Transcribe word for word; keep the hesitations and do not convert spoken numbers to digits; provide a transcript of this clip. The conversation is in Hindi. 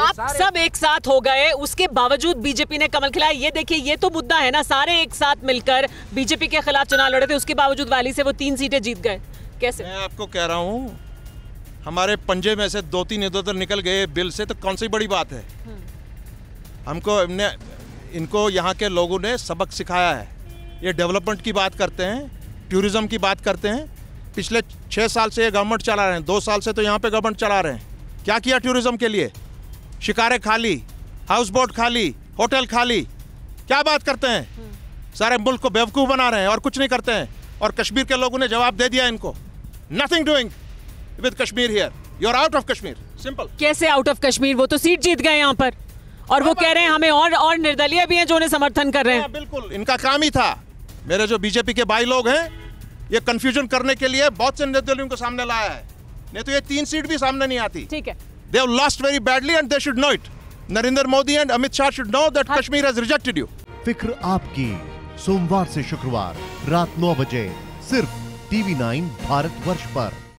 आप सब एक साथ हो गए, उसके बावजूद बीजेपी ने कमल खिलाया। ये देखिए, ये तो मुद्दा है ना, सारे एक साथ मिलकर बीजेपी के खिलाफ चुनाव लड़े थे, उसके बावजूद वाली से वो तीन सीटें जीत गए। कैसे? मैं आपको कह रहा हूँ, हमारे पंजे में से दो तीन इधर उधर निकल गए बिल से, तो कौन सी बड़ी बात है। हमको इनने इनको यहाँ के लोगों ने सबक सिखाया है। ये डेवलपमेंट की बात करते हैं, टूरिज्म की बात करते हैं। पिछले छः साल से ये गवर्नमेंट चला रहे हैं, दो साल से तो यहाँ पे गवर्नमेंट चला रहे हैं। क्या किया टूरिज्म के लिए? शिकारें खाली, हाउस बोट खाली, होटल खाली। क्या बात करते हैं? सारे मुल्क को बेवकूफ़ बना रहे हैं और कुछ नहीं करते हैं। और कश्मीर के लोगों ने जवाब दे दिया इनको, nothing doing with Kashmir here, you are out of Kashmir, simple. कैसे आउट ऑफ कश्मीर? वो तो सीट जीत गए यहाँ पर, और वो कह रहे हैं हमें और और निर्दलीय भी हैं जो उन्हें समर्थन कर रहे हैं। बिल्कुल, इनका काम ही था। मेरे जो बीजेपी के भाई लोग हैं, ये कंफ्यूजन करने के लिए बहुत से निर्दलियों को सामने लाया है, नहीं तो ये तीन सीट भी सामने नहीं आती। ठीक है, they have lost very badly and they should know it. Narendra Modi and Amit Shah should know that Kashmir has rejected you. फिक्र आपकी, सोमवार से शुक्रवार रात नौ बजे सिर्फ टीवी नाइन भारतवर्ष पर।